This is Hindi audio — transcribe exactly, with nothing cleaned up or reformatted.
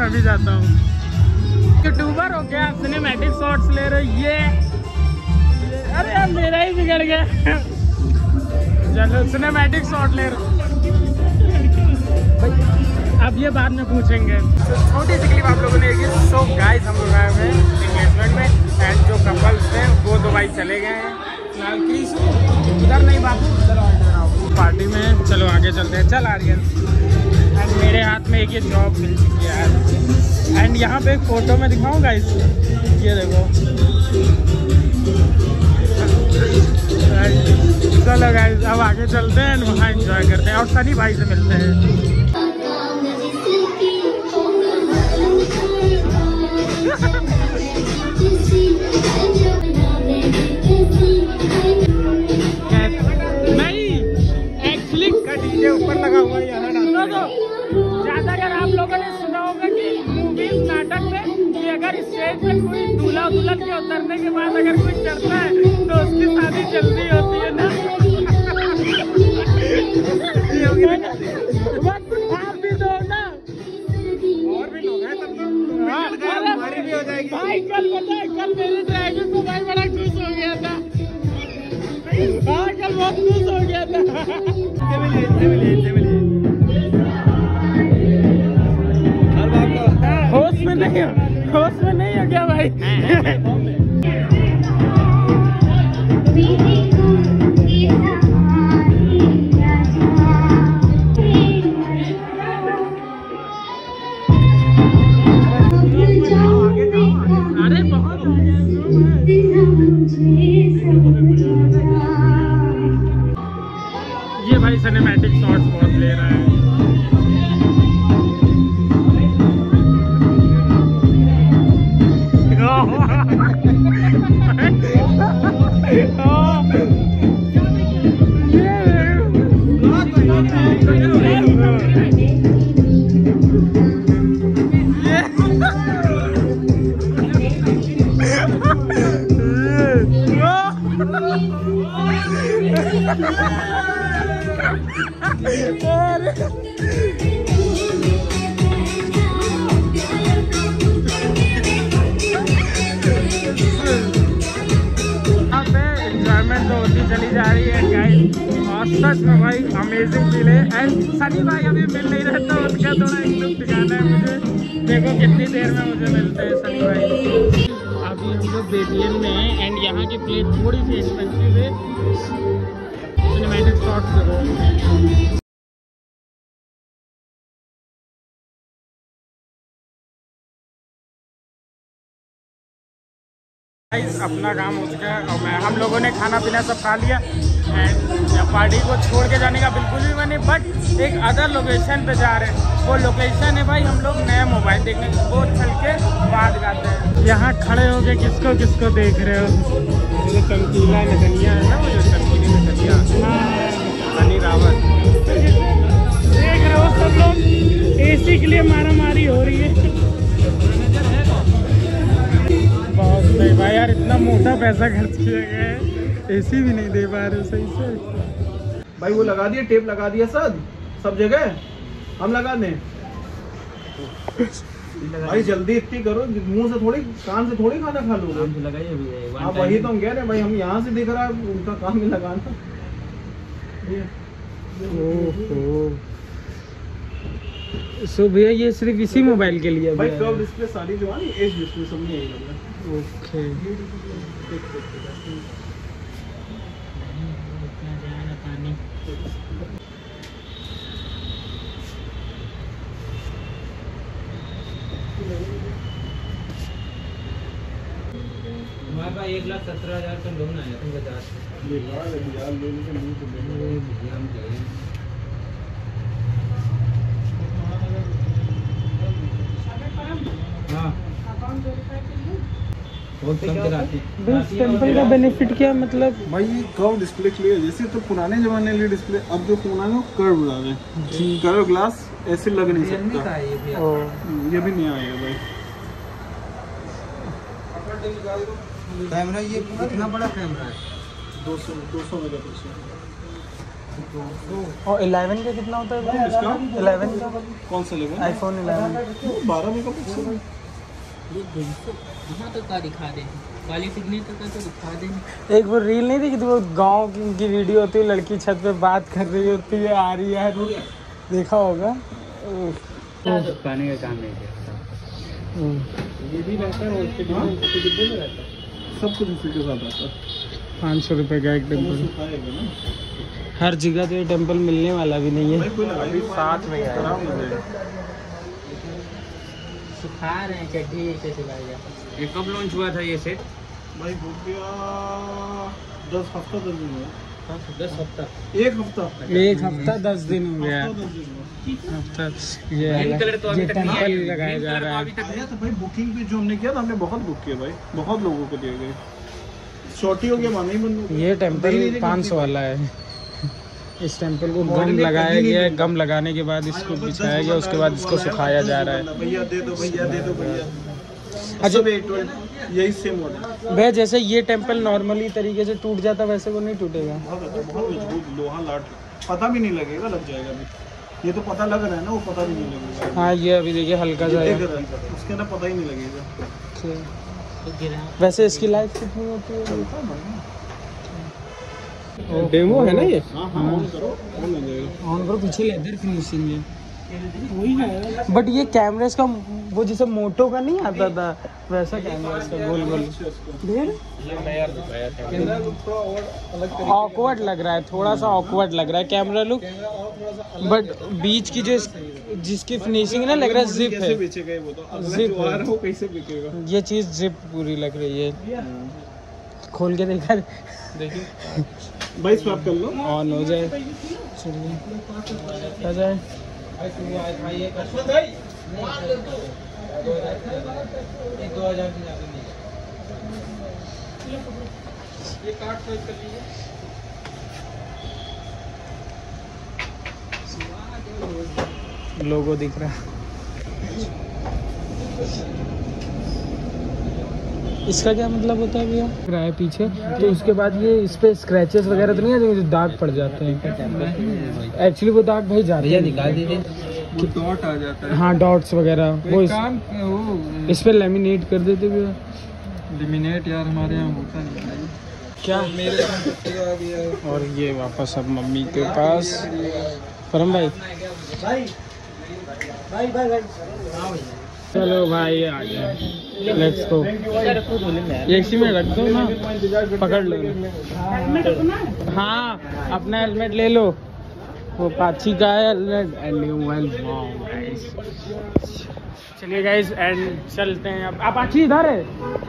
मैं भी जाता हूँ। यूट्यूबर हो गया, सिनेमैटिक शॉट्स ले रहे ये, ये अरे यार मेरा ही बिगड़ गया। चलो सिनेमैटिक शॉट ले रहे, अब ये बाद में पूछेंगे। छोटी सी क्लिप आप लोगों ने देखी। सो गाइस हम लोग आए हैं एंगेजमेंट में, एंड जो कपल्स थे वो तो भाई चले गए हैं। उधर नहीं बाबू, चलो पार्टी में, चलो आगे चलते हैं। चल आर्यन, एंड मेरे हाथ में एक ये जॉब मिल चुकी है यार। एंड यहाँ पे एक फोटो में दिखाऊंगा इस, ये देखो। चलो गाइस अब आगे चलते हैं, वहाँ एंजॉय करते हैं और सनी भाई से मिलते हैं। ज़्यादातर आप लोगों ने सुना होगा कि मूवीज नाटक में कि अगर स्टेज पे कोई दूल्हा दुल्हन के उतरने के बाद अगर कोई चलता है तो उसकी शादी जल्दी होती है ना। आप भी दो ना, और भी लोग हैं तब तो हमारी भी हो जाएगी। भाई कल पता है, कल मेरी ड्राइविंग को भाई बड़ा खुश हो गया था। हाँ कल बहुत खुश हो गया था। नहीं होश में नहीं हो गया भाई। अरे बहुत ये भाई सिनेमैटिक शॉट्स बहुत ले रहा है। सच में भाई अमेजिंग फील है। एंड सनी भाई अभी मिल नहीं रहे तो उनका थोड़ा एकदम दिखाना है मुझे। देखो कितनी देर में मुझे मिलते हैं सनी भाई। अभी हम लोग बेबियन में हैं एंड यहाँ की प्लेट थोड़ी सी एक्सपेंसिव है। सिनेमैटिक शॉट्स देखो। अपना काम हो चुका है और मैं हम लोगों ने खाना पीना सब खा लिया एंड पार्टी को छोड़ के जाने का बिल्कुल भी मन नहीं, बट एक अदर लोकेशन पे जा रहे हैं। वो लोकेशन है भाई हम लोग नया मोबाइल देखने को चल के बाद जाते हैं। यहाँ खड़े हो गए, किसको किसको देख रहे हो? ये चमकीला नजनिया है ना, वो जो चमकीली नजनिया सनी रावत देख रहे हो। सब लोग एसी के लिए मारा मारी हो रही है। बहुत सही भाई यार, इतना मोटा पैसा खर्च किया गया है, एसी भी नहीं दे पा रहे सही से भाई। वो लगा दिया टेप, लगा दिया सब सब जगह हम लगा दें भाई। जल्दी इतनी करो, मुंह से थोड़ी कान से थोड़ी खाना खा लो। आप वही तो हम कह रहे भाई, हम यहाँ से देख रहा है उनका काम ही लगाना। सो भैया ये सिर्फ इसी मोबाइल के लिए भाई, कर्व डिस्प्ले सारी जवानी एज डिस्प्ले सब में आई है। ओके पानी हमारे पास एक लाख सत्रह हजार का लोन आया तुम बता। टेम्पल का बेनिफिट क्या मतलब भाई? कर्व डिस्प्ले के लिए, जैसे तो पुराने जमाने लिए डिस्प्ले, अब जो पुराने कर्व ला रहे हैं। कर्व ग्लास ऐसे लग नहीं सकता, ये भी नहीं आएगा भाई। कैमरा ये इतना बड़ा कैमरा है, दो सौ दो सौ मेगा पिक्सल। और इलेवन का कितना होता है? इलेवन का कौन सा लेवल? आईफोन इलेवन बारह मेगा पिक्सल यहाँ तक का दिखा दें, एक वो रील नहीं थी कि वो गांव की वीडियो होती है, लड़की छत पे बात कर रही होती है, आ रही है, देखा होगा। पानी का काम नहीं किया, ये भी रहता है सब कुछ। पाँच सौ रुपये का एक टेम्पल, हर जगह तो ये टेम्पल मिलने वाला भी नहीं है। साथ में सुखा रहे हैं चड्ढी ऐसे चलाएगा। ये कब लॉन्च हुआ था ये सेट? भाई हो गया दस हफ्ता दस दिन हुआ। दस हफ्ता एक हफ्ता एक हफ्ता दस दिन हो गया। हफ्ता ये ये टेम्पल लगाया जा रहा है। तो भाई बुकिंग पे जो हमने किया था, हमने बहुत बुक किया भाई, बहुत लोगों को दिए गए। छोटी हो गया माना ही बंद। ये टेम्पल पाँच सौ वाला है। इस टेंपल को गम लगाया गया है, गम लगाने के बाद इसको बिछाया गया, उसके बाद इसको सुखाया जा रहा है। भैया दे दो, भैया दे दो, भैया। अच्छा यही सेम मॉडल भैया, जैसे ये टेंपल नॉर्मली तरीके से टूट जाता वैसे वो नहीं टूटेगा। बहुत मजबूत लोहा लाट, पता भी नहीं लगेगा, लग जाएगा। अभी ये तो पता लग रहा है ना, वो पता भी नहीं लगेगा। हाँ ये अभी देखिए हल्का सा उसके अंदर पता ही नहीं लगेगा। वैसे इसकी लाइफ कितनी होती है? डेमो है ना ये? ऑन करो, ऑन करो, पीछे लेदर फिनिशिंग है वही है। बट ये कैमरेस का वो जैसे मोटो का नहीं आता था वैसा कैमरास का गोल गोल। ऑकवर्ड लग रहा है, थोड़ा सा ऑकवर्ड लग रहा है कैमरा लुक। बट बीच की जो जिसकी फिनिशिंग ना लग रहा है जिप है, जिप ये चीज़ जिप पूरी लग रही है। खोल के देखा देखिए भाई, स्वैप कर लो ऑन हो जाए। चलिए आ जाए लोगो दिख रहा है। इसका क्या मतलब होता है भैया? किराया पीछे तो उसके बाद ये इस पे स्क्रैचेस वगैरह तो नहीं आते जो दाग पड़ जाते हैं? एक्चुअली वो दाग भाई जाते हैं, निकाल देते, डॉट आ जाता है। हाँ डॉट्स वगैरह वो इस पे लेमिनेट कर देते भैया। लेमिनेट यार हमारे यहाँ होता नहीं है क्या मेरे। और ये वापस अब मम्मी के पास। परम भाई चलो भाई आ गया, लेट्स गो। एक में रख दो ना, पकड़ लो। हाँ अपना हेलमेट ले लो, वो पाची का है हेलमेट। गाइस चलिए गाइस एंड चलते हैं अब। आप पाची इधर है।